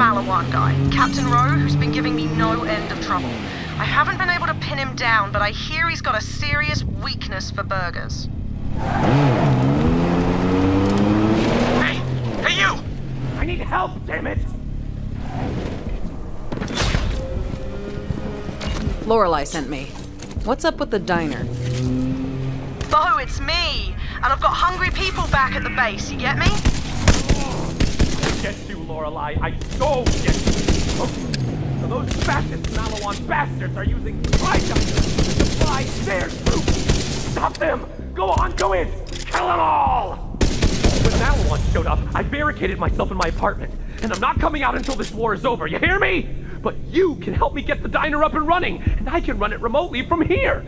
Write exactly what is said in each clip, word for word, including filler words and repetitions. Maliwan guy, Captain Rowe, who's been giving me no end of trouble. I haven't been able to pin him down, but I hear he's got a serious weakness for burgers. Hey! Hey, you! I need help, damn it! Lorelei sent me. What's up with the diner? Bo, it's me! And I've got hungry people back at the base, you get me? I get you, Lorelei. I so get you! Okay. So those fascist Maliwan bastards are using Skyjusters to supply their troops! Stop them! Go on, go in! Kill them all! When Maliwan showed up, I barricaded myself in my apartment, and I'm not coming out until this war is over, you hear me? But you can help me get the diner up and running, and I can run it remotely from here!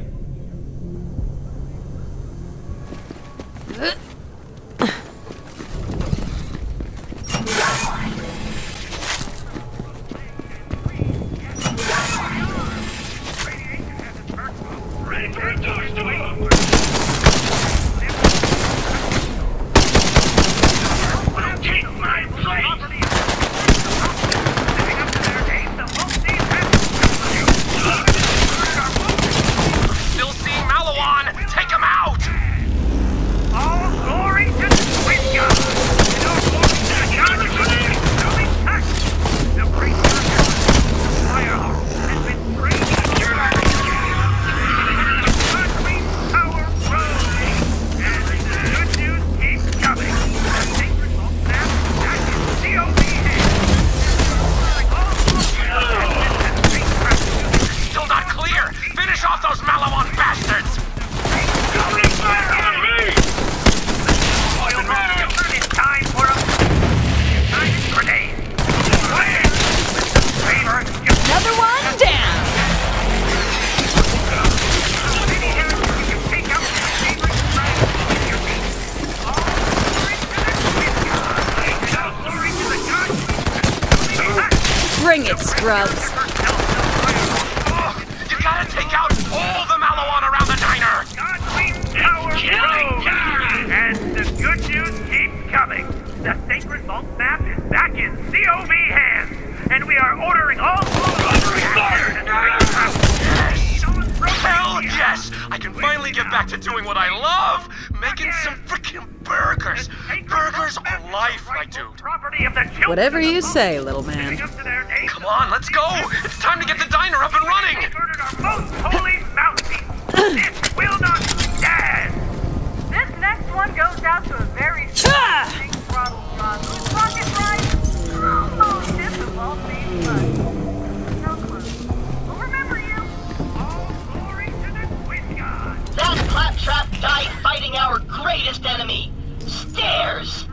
Grubs. You gotta take out all the Maliwan around the diner! And the good news keeps coming. The sacred vault map is back in C O V hands, and we are ordering all Hell yes! I can finally get back to doing what I love! Making some freaking burgers! Burgers are life, my dude! Whatever you say, little man. Come on, let's go! It's time to get the diner up and running! Our most holy mountain! This will not stand! This next one goes out to a very strong throttle job. Rocket ride! Almost is the vault made fun. So close. We'll remember you! All glory to the Quinn God! That claptrap died fighting our greatest enemy! Stairs!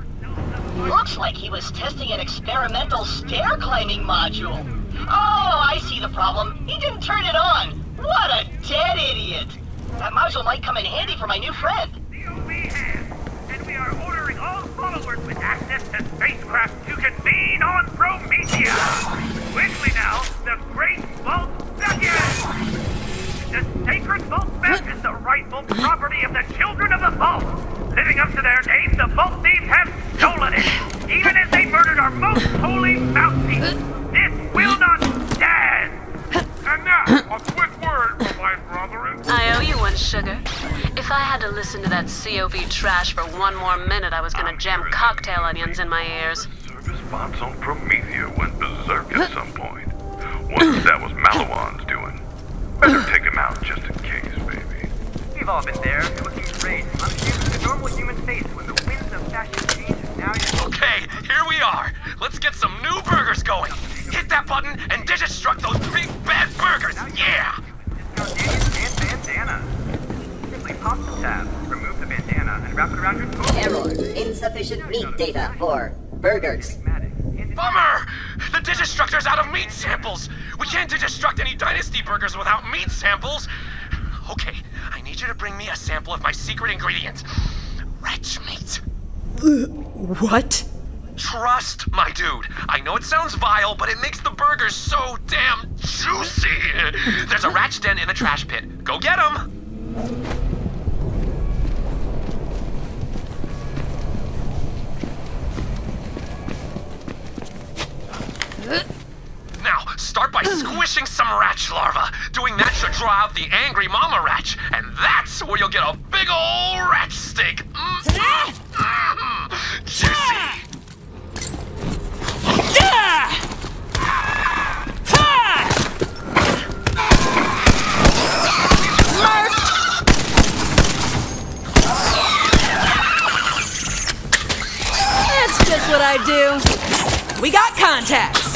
Looks like he was testing an experimental stair-climbing module. Oh, I see the problem. He didn't turn it on. What a dead idiot. That module might come in handy for my new friend. C O V has, and we are ordering all followers with access to spacecraft to convene on Promethea. Quickly now, the Great Vault begins! The Sacred Vault Map is the rightful property of the Children of the Vault. Living up to their name, the Vault Thieves have stolen it, even as they murdered our most holy mountain. This will not stand! And now, a quick word from my brethren. I owe you one, sugar. If I had to listen to that C O V trash for one more minute, I was gonna I'm jam cocktail onions in my ears. Service bots on Promethea went berserk at some point. Once that was Maliwan's doing. Better take him out just in case, baby. We've all been there. It was great. I'm used to the normal human face when the winds of fashion change and now you're... Okay, here we are. Let's get some new burgers going. Hit that button and Digistruck those big bad burgers. Yeah! Discard damage and bandana. Simply pop the tab, remove the bandana, and wrap it around your foot. Error. Insufficient meat data for burgers. Bummer! The Digistructor's out of meat samples! We can't Digistruct any Dynasty burgers without meat samples! Okay, I need you to bring me a sample of my secret ingredient. Ratch meat. Uh, what? Trust, my dude. I know it sounds vile, but it makes the burgers so damn juicy! There's a ratch den in the trash pit. Go get 'em! start by squishing some ratch larva. Doing that should draw out the angry mama ratch, and that's where you'll get a big ol' ratch steak. Mm-hmm. Mm-hmm. Juicy. Yeah. That's just what I do. We got contacts.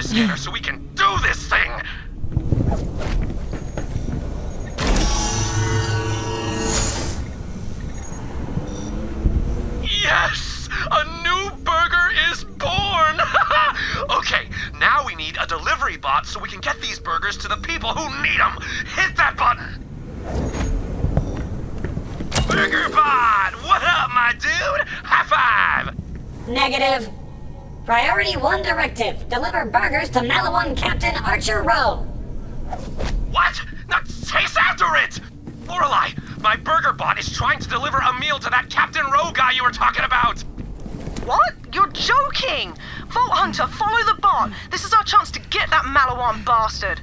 Scanner, so we can do this thing! Yes! A new burger is born! Okay, now we need a delivery bot so we can get these burgers to the people who need them! Hit that button! Burger bot! What up, my dude? High five! Negative. Priority one directive, deliver burgers to Maliwan Captain Archer Rowe. What? Now chase after it! Lorelei, my burger bot is trying to deliver a meal to that Captain Rowe guy you were talking about! What? You're joking! Vault Hunter, follow the bot! This is our chance to get that Maliwan bastard!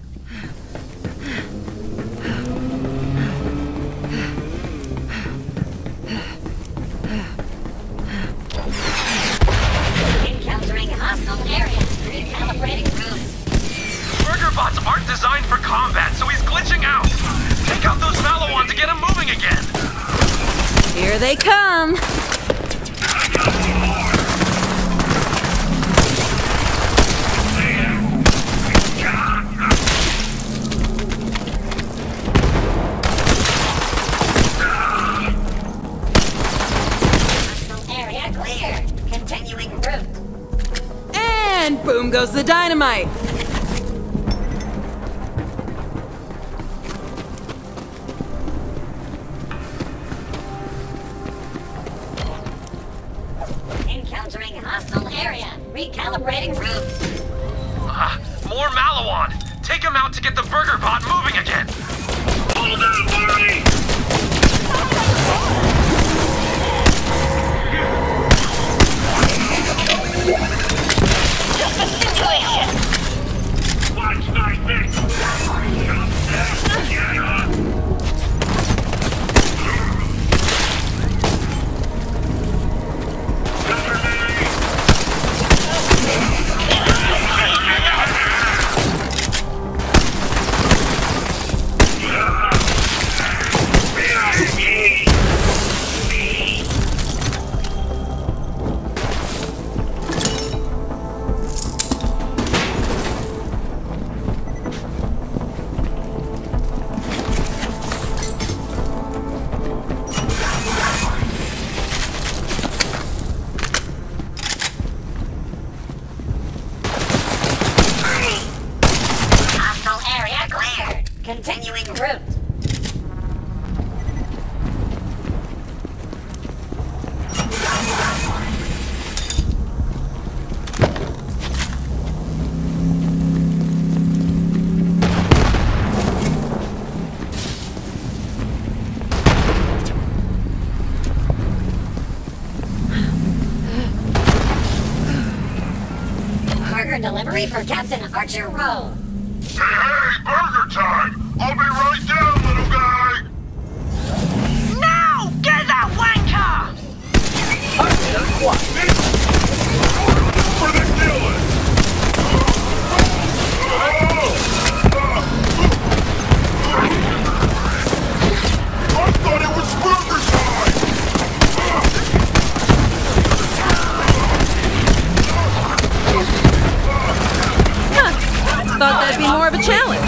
Encountering hostile area. Recalibrating route. Burger bots aren't designed for combat, so he's glitching out! Take out those Maliwan to get him moving again! Here they come! And boom goes the dynamite! Encountering hostile area. Recalibrating route. Ah, more Maliwan! Take him out to get the burger bot moving again! Hold on, Barney! Watch my neck! Get up! Cover me! Delivery for Captain Archer Rowe. Hey, hey, burger time! I'll be right down, little guy! Now! Get that wanker! For the killing! I thought it was burger time! Thought that'd be more of a challenge.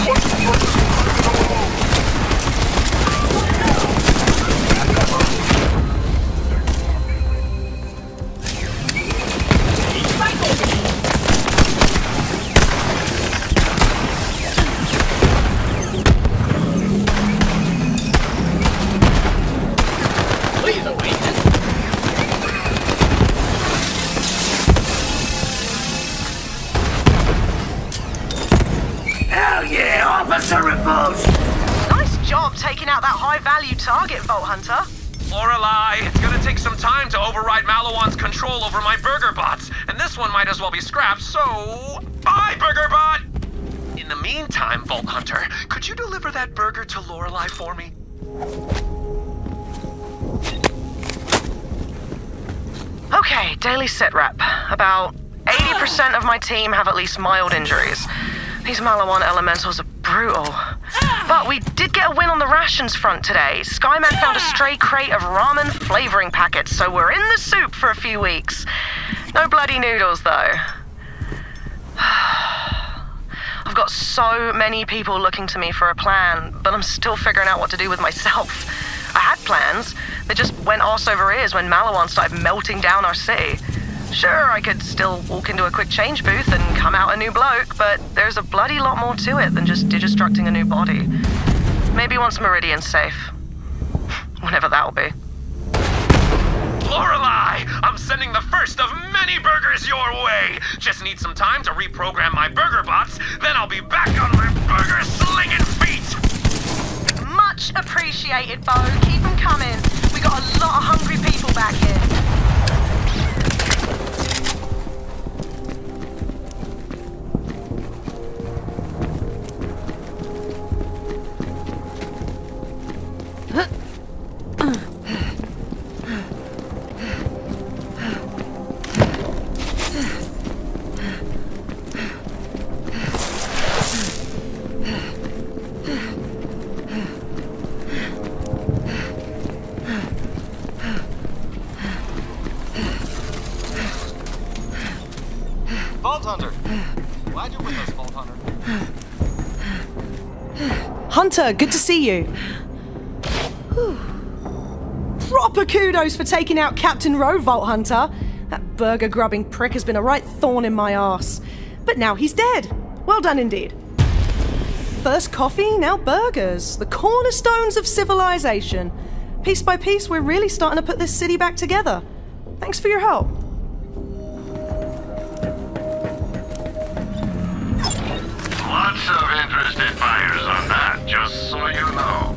Target, Vault Hunter. Lorelei, it's gonna take some time to override Maliwan's control over my burger bots, and this one might as well be scrapped, so... Bye, burger bot! In the meantime, Vault Hunter, could you deliver that burger to Lorelei for me? Okay, daily sit rep. About eighty percent of my team have at least mild injuries. These Maliwan elementals are brutal. But we did get a win on the rations front today. Skyman yeah. found a stray crate of ramen flavoring packets, so we're in the soup for a few weeks. No bloody noodles, though. I've got so many people looking to me for a plan, but I'm still figuring out what to do with myself. I had plans. They just went arse over ears when Maliwan started melting down our city. Sure, I could still walk into a quick change booth and come out a new bloke, but there's a bloody lot more to it than just digistructing a new body. Maybe once Meridian's safe. Whenever that'll be. Lorelei! I'm sending the first of many burgers your way! Just need some time to reprogram my burger bots, then I'll be back on my burger slinging feet! Much Much appreciated, Bo. Keep them coming. We got a lot of hungry people back here. Hunter, good to see you. Whew. Proper kudos for taking out Captain Rowe, Vault Hunter. That burger-grubbing prick has been a right thorn in my arse. But now he's dead. Well done indeed. First coffee, now burgers. The cornerstones of civilization. Piece by piece, we're really starting to put this city back together. Thanks for your help. Lots of interested buyers on that. Just so you know,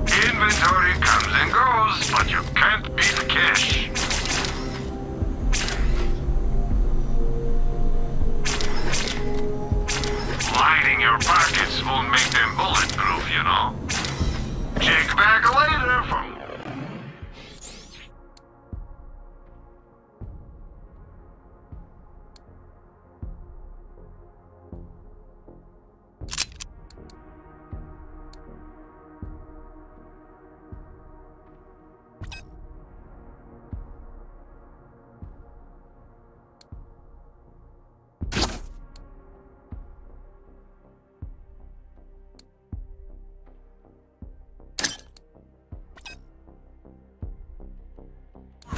inventory comes and goes, but you can't beat cash. Lining your pockets won't make them bulletproof, you know. Check back later for more.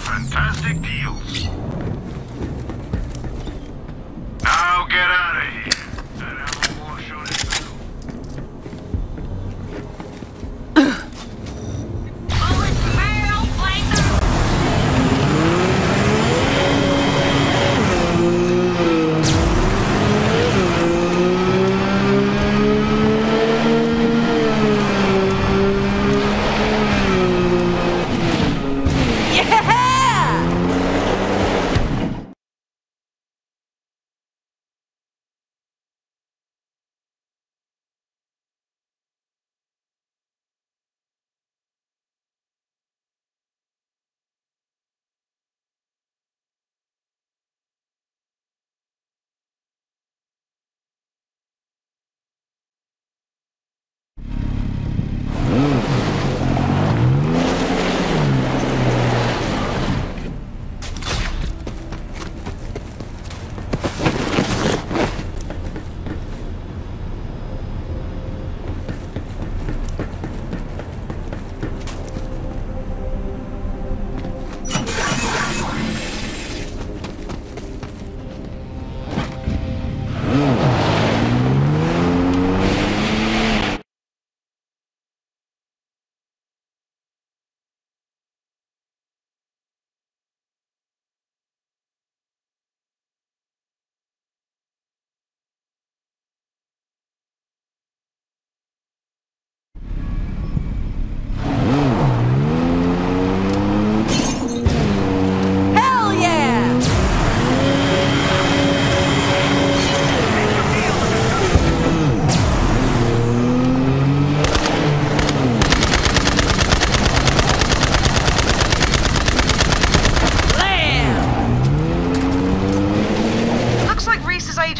Fantastic deals. Now get out of here. That ammo war sure is through. Forward barrel flanger. Yeah!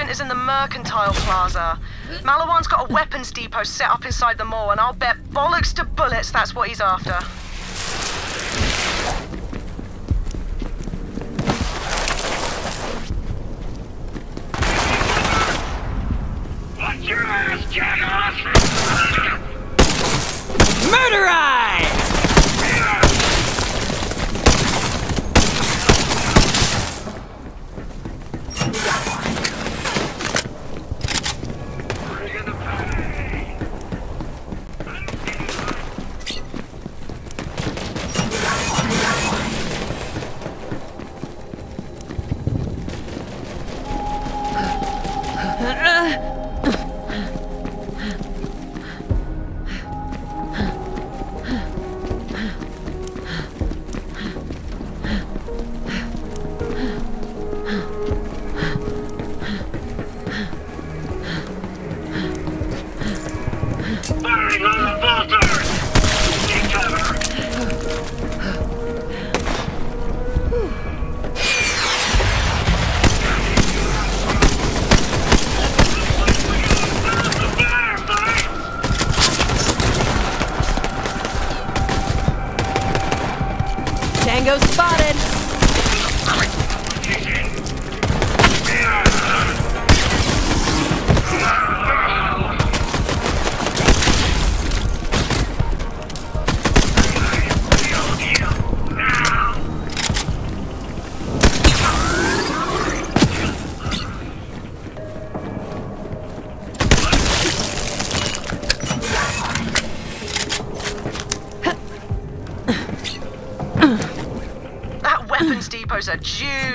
Is in the Mercantile Plaza. Maliwan's got a weapons depot set up inside the mall, and I'll bet bollocks to bullets that's what he's after. Watch your ass, Janos! Murder eye!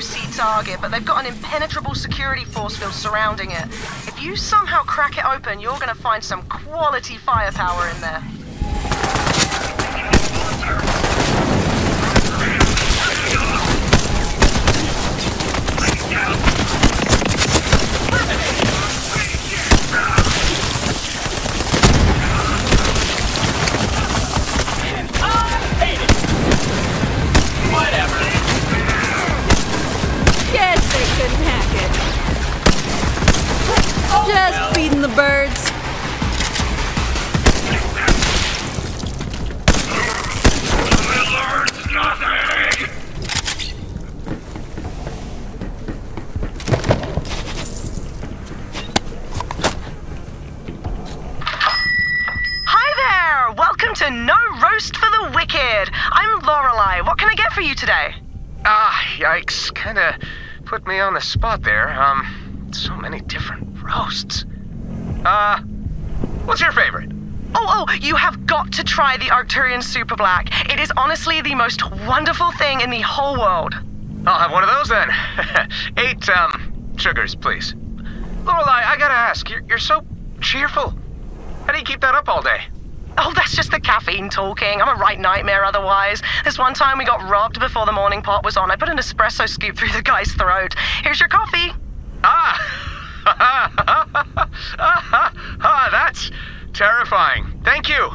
see target, but they've got an impenetrable security force field surrounding it. If you somehow crack it open, you're gonna find some quality firepower in there. Just feeding the birds. Hi there! Welcome to No Roast for the Wicked. I'm Lorelei. What can I get for you today? Ah, yikes. Kinda put me on the spot there. Um, so many different roasts. Uh, what's your favorite? Oh, oh, you have got to try the Arcturian Super Black. It is honestly the most wonderful thing in the whole world. I'll have one of those then. Eight, um, sugars, please. Lorelei, I gotta ask, you're, you're so cheerful. How do you keep that up all day? Oh, that's just the caffeine talking. I'm a right nightmare otherwise. This one time we got robbed before the morning pot was on. I put an espresso scoop through the guy's throat. Here's your coffee. Ah! Ah, that's terrifying. Thank you.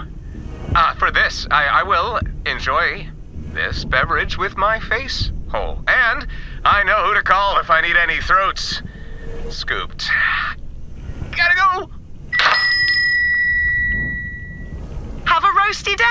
Uh, for this, I, I will enjoy this beverage with my face hole. And I know who to call if I need any throats scooped. Gotta go! Have a roasty day!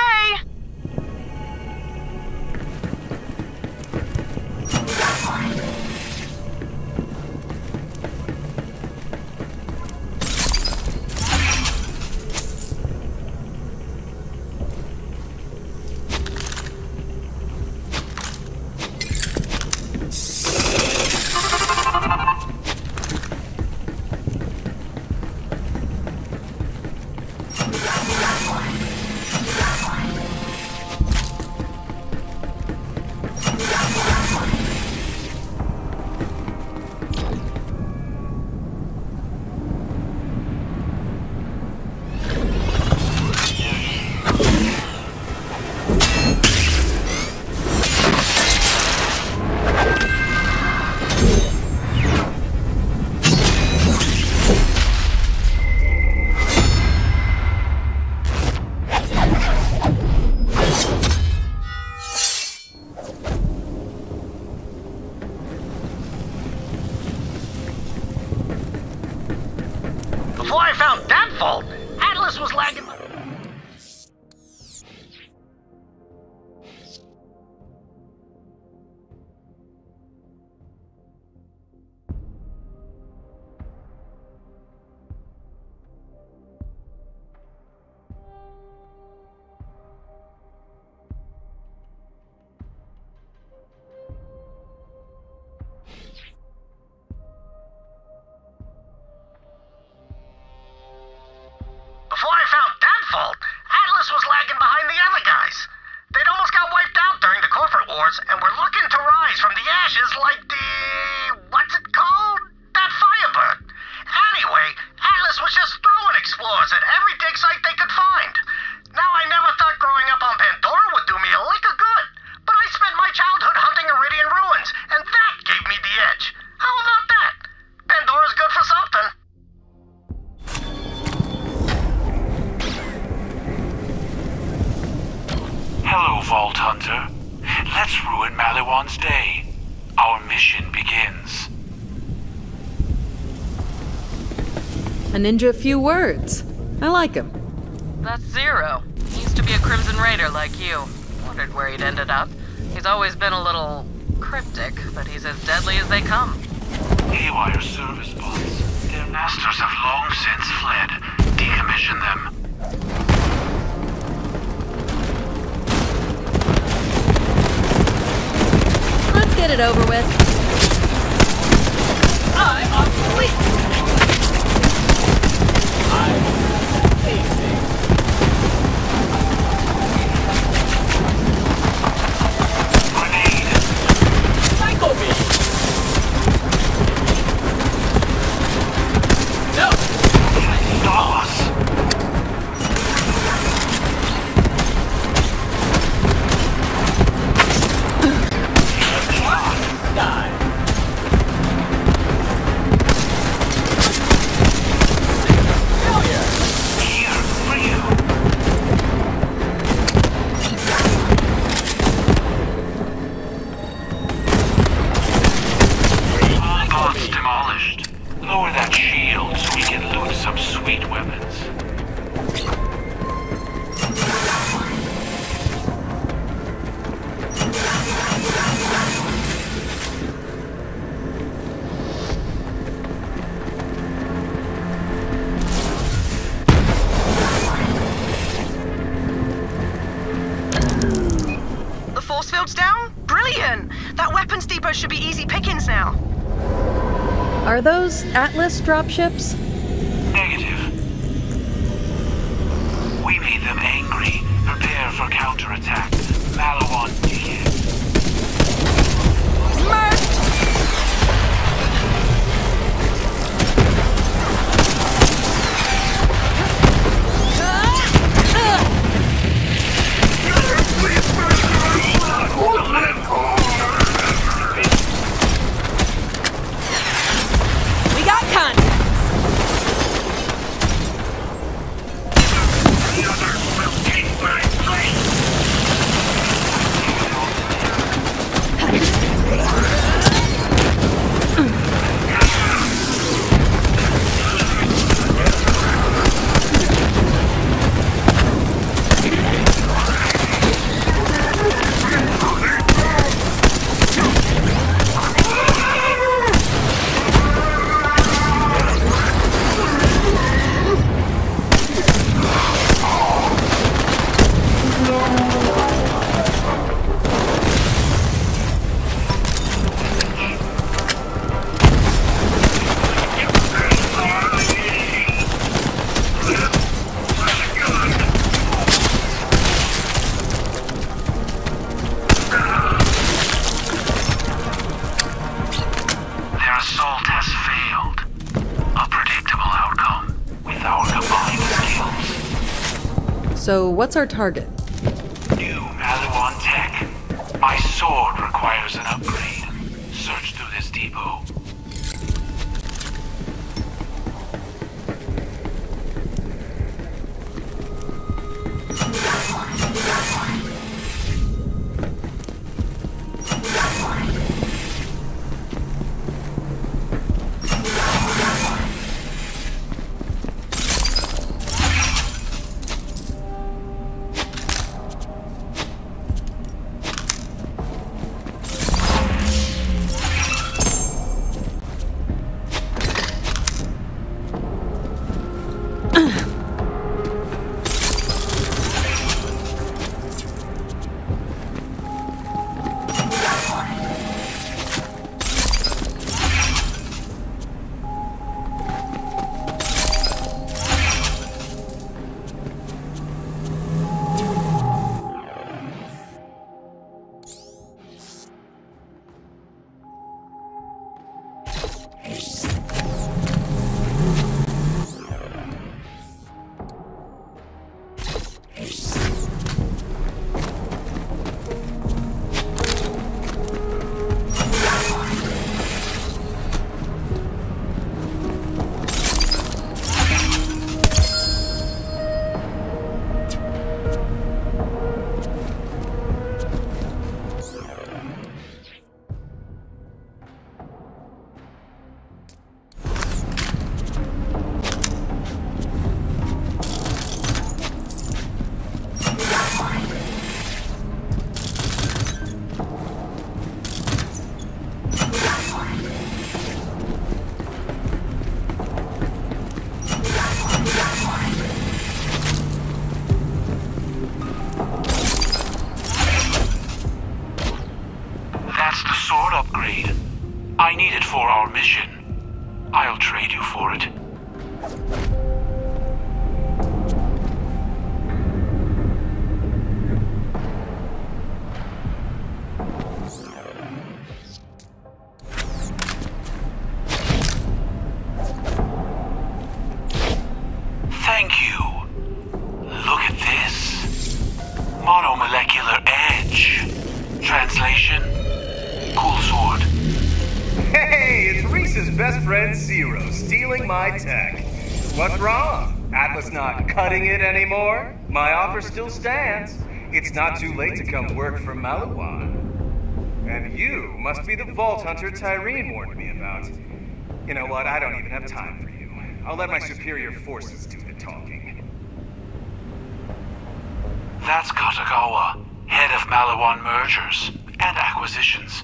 Atlas was lagging behind the other guys. They'd almost got wiped out during the corporate wars, and were looking to rise from the ashes like the... what's it called? That Firebird. Anyway, Atlas was just throwing explorers at every dig site they could find. Now, I never thought growing up on Pandora would do me a lick of good, but I spent my childhood hunting Iridian ruins, and that gave me the edge. How about that? Pandora's good for something. Hello, Vault Hunter. Let's ruin Maliwan's day. Our mission begins. A ninja, a few words. I like him. That's Zero. He used to be a Crimson Raider like you. Wondered where he'd ended up. He's always been a little cryptic, but he's as deadly as they come. Haywire service bots. Their masters have long since fled. Decommission them. Get it over with. I'm obsolete. I'm amazing. Grenade. Psycho beam. that shield so we can loot some sweet weapons. The force field's down? Brilliant! That weapons depot should be easy pickings now. Are those Atlas dropships? Negative. We made them angry. Prepare for counterattack. Maliwan here. So, what's our target? New Maliwan tech. My sword requires an upgrade. Search through this depot. It anymore? My offer still stands. It's not too late to come work for Maliwan. And you must be the Vault Hunter Tyrene warned me about. You know what? I don't even have time for you. I'll let my superior forces do the talking. That's Katagawa, head of Maliwan mergers and acquisitions.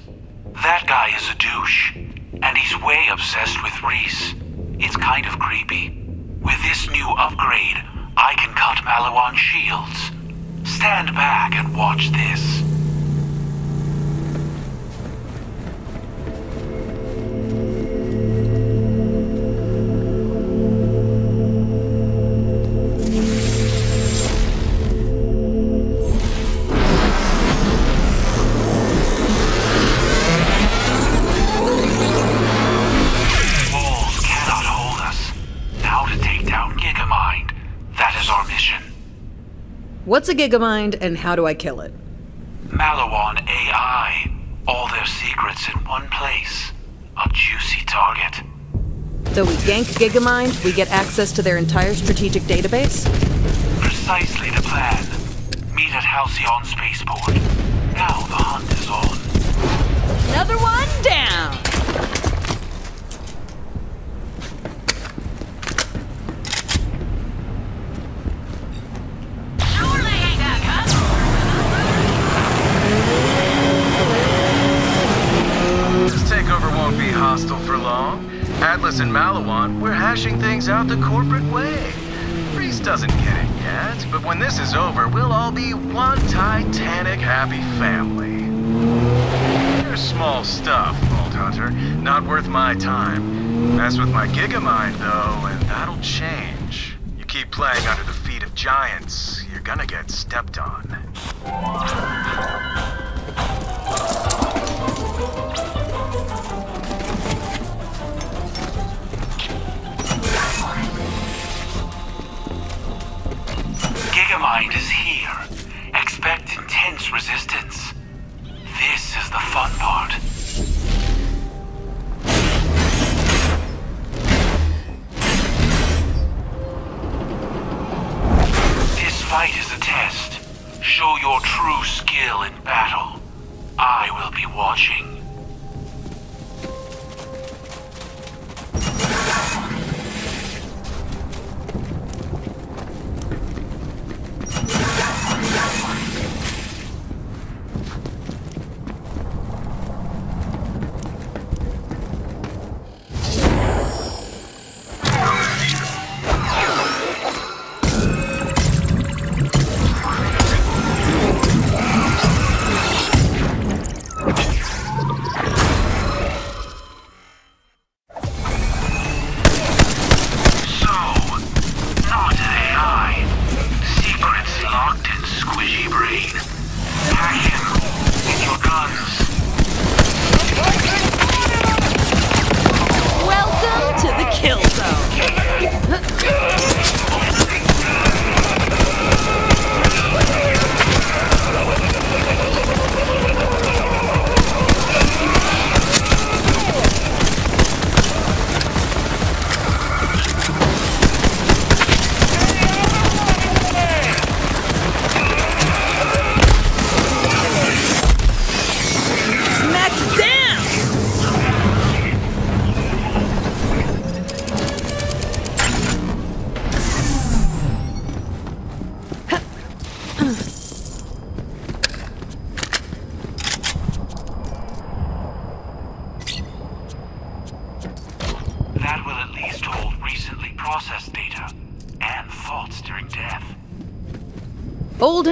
That guy is a douche, and he's way obsessed with Reese. It's kind of creepy. With this new upgrade, I can cut Maliwan shields. Stand back and watch this. What's a GigaMind, and how do I kill it? Maliwan A I. All their secrets in one place. A juicy target. So we gank GigaMind, we get access to their entire strategic database? Precisely the plan. Meet at Halcyon Spaceport. Now the hunt is on. Another one down! Hostile for long. Atlas and Maliwan, we're hashing things out the corporate way. Reese doesn't get it yet, but when this is over, we'll all be one titanic happy family. You're small stuff, Vault Hunter. Not worth my time. Mess with my GigaMind, though, and that'll change. You keep playing under the feet of giants, you're gonna get stepped on. GigaMind is here. Expect intense resistance. This is the fun part. This fight is a test. Show your true skill in battle. I will be watching.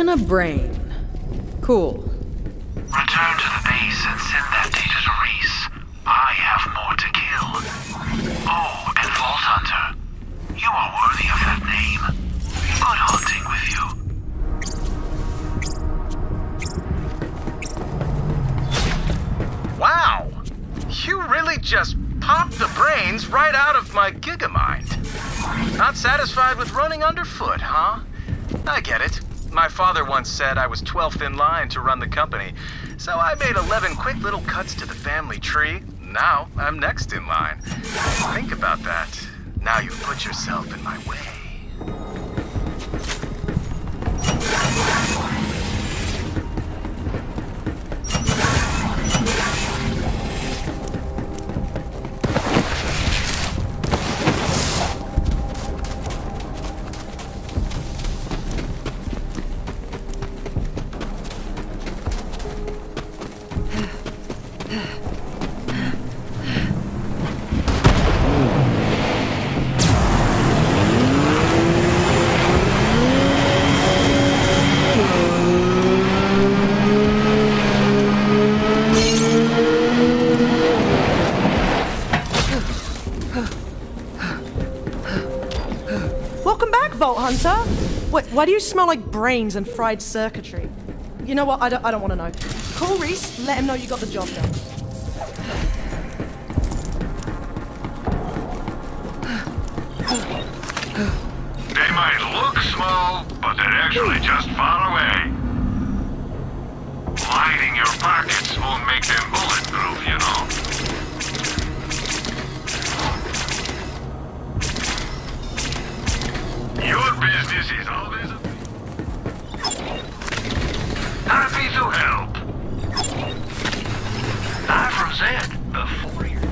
A brain. Cool. Return to the base and send that data to Reese. I have more to kill. Oh, and Vault Hunter. You are worthy of that name. Good hunting with you. Wow! You really just popped the brains right out of my GigaMind. Not satisfied with running underfoot, huh? I get it. My father once said I was twelfth in line to run the company, so I made eleven quick little cuts to the family tree. Now I'm next in line. Think about that. Now you've put yourself in my way. Welcome back, Vault Hunter! Wait, why do you smell like brains and fried circuitry? You know what, I don't, I don't want to know. Call Reese, let him know you got the job done. They might look small, but they're actually just far away. Lining your pockets won't make them bulletproof, you know. Your business is always a... Happy to help. I present the four-year...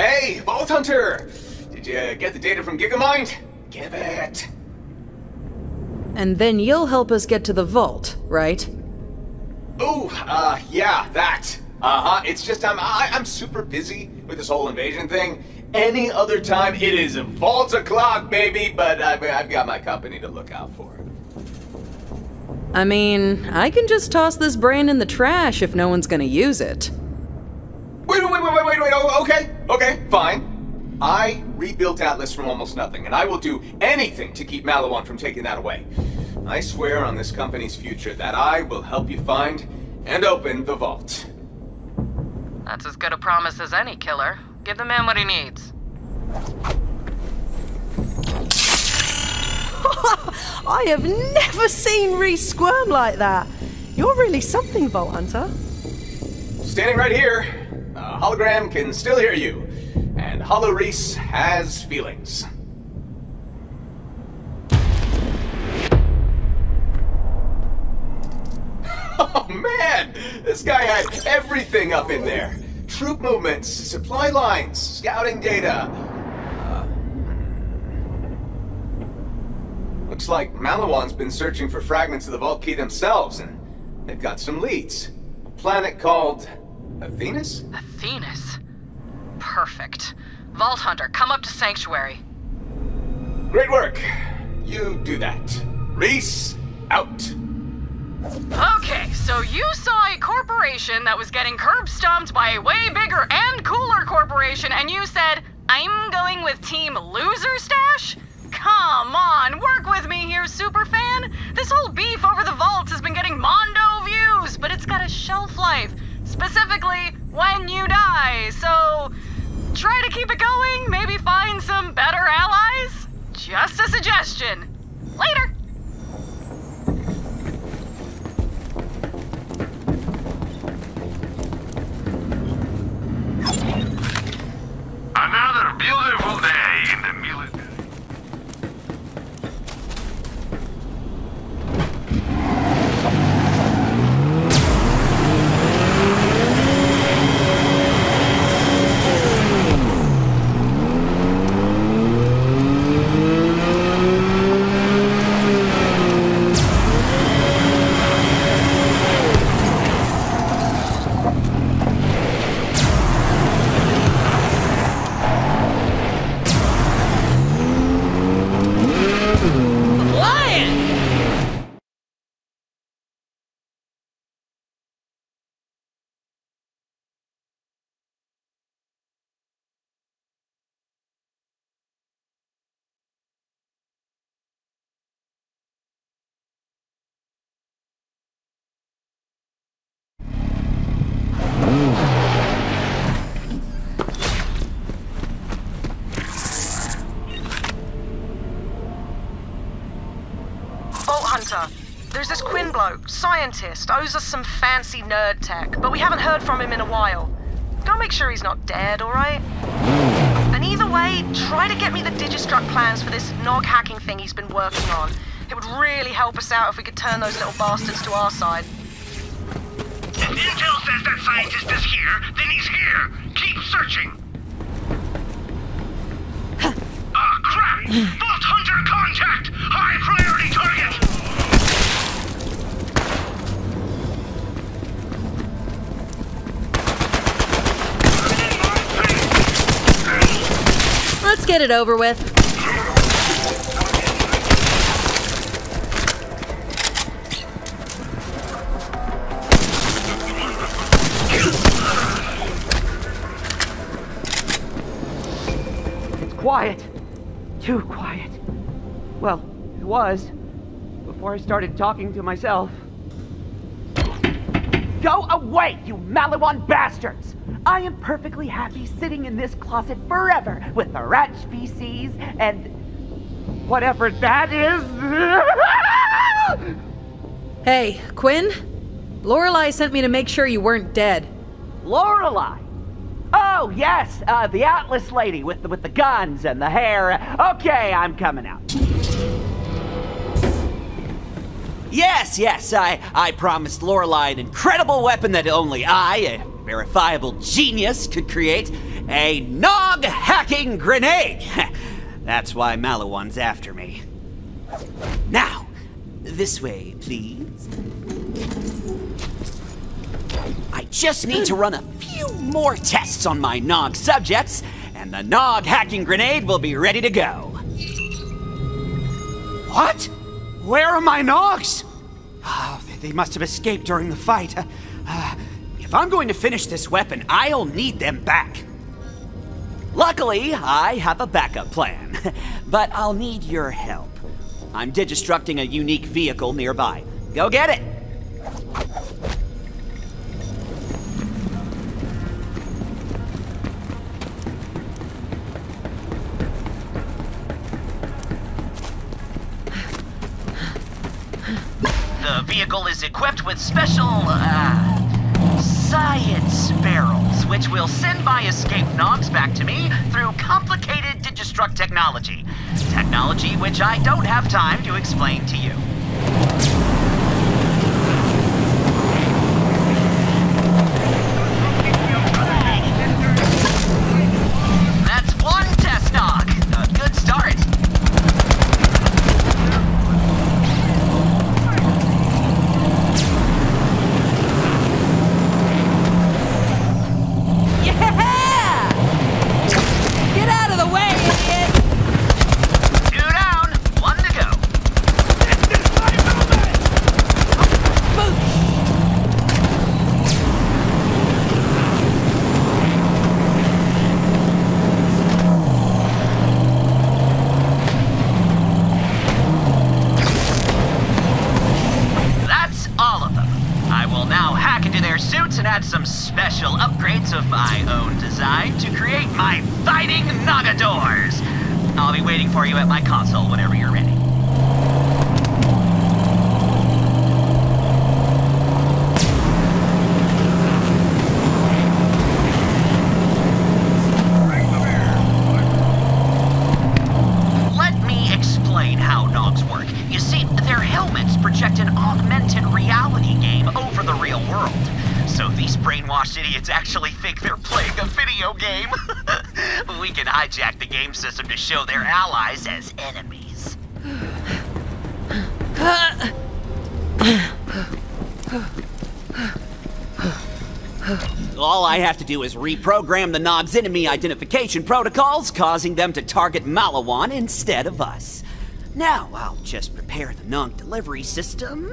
Hey, Vault Hunter! Did you get the data from GigaMind? Give it! And then you'll help us get to the vault, right? Oh, uh, yeah, that. Uh-huh, it's just I'm, I, I'm super busy with this whole invasion thing. Any other time, it is vault o'clock, baby, but I've, I've got my company to look out for. I mean, I can just toss this brain in the trash if no one's gonna use it. Wait, wait, wait, wait, wait, wait, oh, okay, okay, fine. I rebuilt Atlas from almost nothing, and I will do anything to keep Maliwan from taking that away. I swear on this company's future that I will help you find and open the vault. That's as good a promise as any, killer. Give the man what he needs. I have never seen Reese squirm like that. You're really something, Vault Hunter. Standing right here, a hologram can still hear you. And Hollow Reese has feelings. Oh man! This guy had everything up in there. Troop movements, supply lines, scouting data. Uh, looks like Maliwan's been searching for fragments of the Vault Key themselves, and they've got some leads. A planet called Athenas? Athenas? Perfect. Vault Hunter, come up to Sanctuary. Great work. You do that. Reese, out. Okay, so you saw a corporation that was getting curb stomped by a way bigger and cooler corporation, and you said, I'm going with Team Loser Stash? Come on, work with me here, superfan. This whole beef over the vaults has been getting mondo views, but it's got a shelf life. Specifically, when you die, so try to keep it going, maybe find some better allies? Just a suggestion. Later! Another beautiful day in the military. There's this Quinn bloke, scientist, owes us some fancy nerd tech, but we haven't heard from him in a while. Go make sure he's not dead, alright? And either way, try to get me the Digistruck plans for this Nog hacking thing he's been working on. It would really help us out if we could turn those little bastards to our side. If Intel says that scientist is here, then he's here! Keep searching! Ah, crap! Vault Hunter contact! High priority target! Let's get it over with. quiet. Too quiet. Well, it was, before I started talking to myself. Go away, you Maliwan bastards! I am perfectly happy sitting in this closet forever with the ratch species and whatever that is. Hey, Quinn? Lorelei sent me to make sure you weren't dead. Lorelei? Oh, yes, uh, the Atlas lady with the, with the guns and the hair. Okay, I'm coming out. Yes, yes, I, I promised Lorelei an incredible weapon that only I, a verifiable genius, could create. A nog-hacking grenade. That's why Maliwan's after me. Now, this way, please. I just need to run a few more tests on my Nog subjects, and the Nog hacking grenade will be ready to go. What? Where are my Nogs? Oh, they must have escaped during the fight. Uh, uh, if I'm going to finish this weapon, I'll need them back. Luckily, I have a backup plan, but I'll need your help. I'm digestructing a unique vehicle nearby. Go get it! The vehicle is equipped with special, uh, science barrels, which will send my escaped Nogs back to me through complicated Digistruck technology. Technology which I don't have time to explain to you. All I have to do is reprogram the Nog's enemy identification protocols, causing them to target Maliwan instead of us. Now I'll just prepare the Nog delivery system.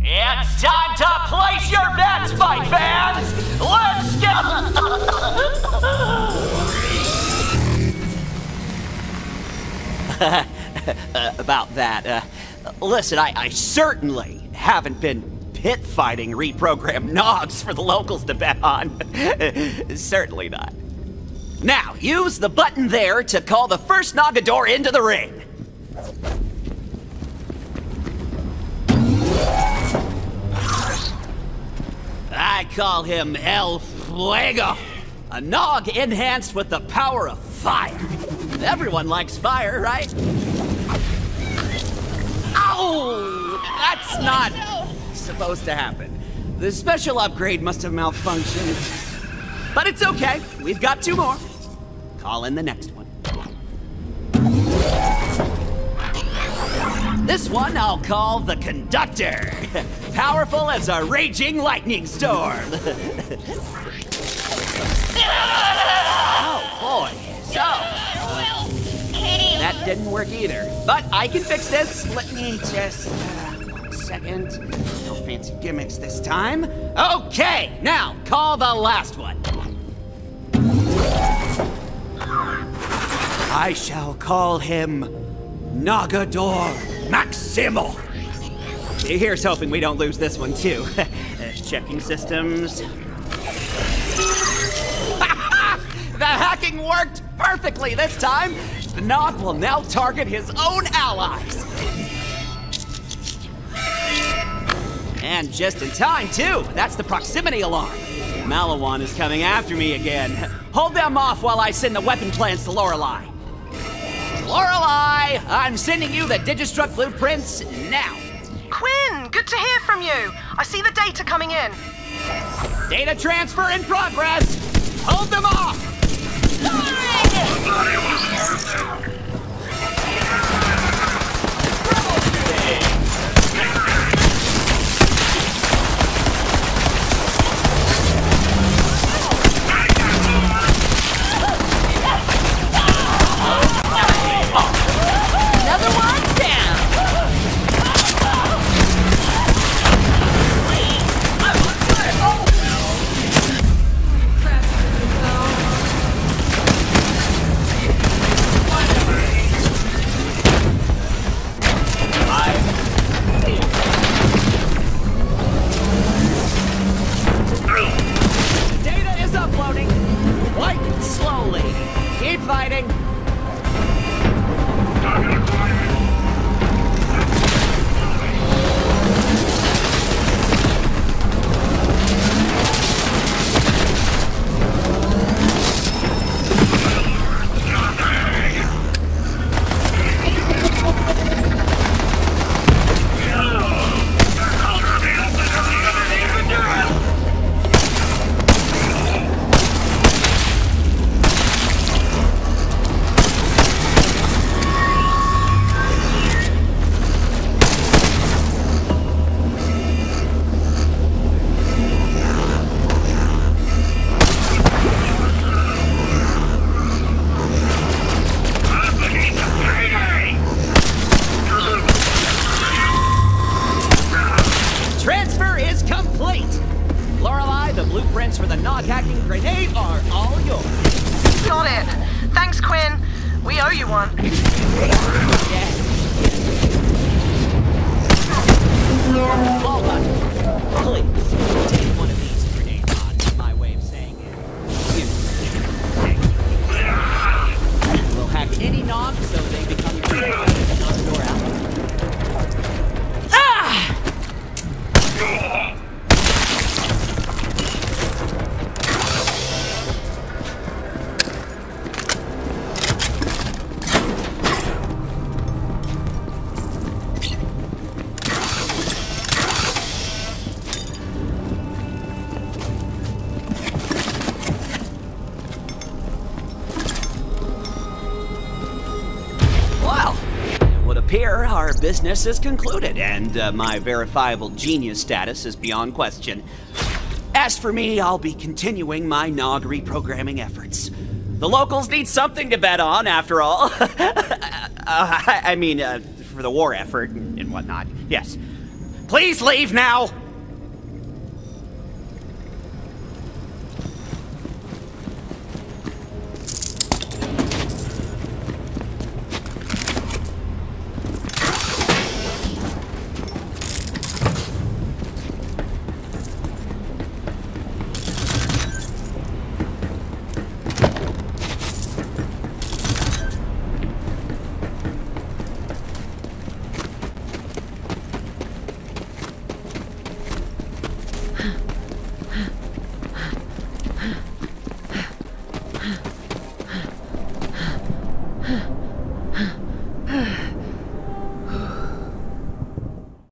It's time to place your bets, my fans! Let's get... uh, about that, uh, listen, I, I certainly haven't been pit-fighting reprogrammed Nogs for the locals to bet on. Certainly not. Now, use the button there to call the first Nogador into the ring. I call him El Fuego, a Nog enhanced with the power of fire. Everyone likes fire, right? Ow! That's not... supposed to happen. The special upgrade must have malfunctioned. But it's okay. We've got two more. Call in the next one. This one I'll call the Conductor. Powerful as a raging lightning storm. Oh boy. So, uh, that didn't work either. But I can fix this. Let me just... second. No fancy gimmicks this time. Okay, now call the last one. I shall call him Nogador Maximo. Here's hoping we don't lose this one, too. Checking systems. The hacking worked perfectly this time. The Nog will now target his own allies. And just in time, too. That's the proximity alarm. Maliwan is coming after me again. Hold them off while I send the weapon plans to Lorelei. Lorelei, I'm sending you the Digistruck blueprints now. Quinn, good to hear from you. I see the data coming in. Data transfer in progress. Hold them off. Another one down. Data is uploading. Wipe slowly. Keep fighting. Business is concluded, and uh, my verifiable genius status is beyond question. As for me, I'll be continuing my Nog reprogramming efforts. The locals need something to bet on, after all. uh, I mean, uh, for the war effort and whatnot. Yes. Please leave now! Huh.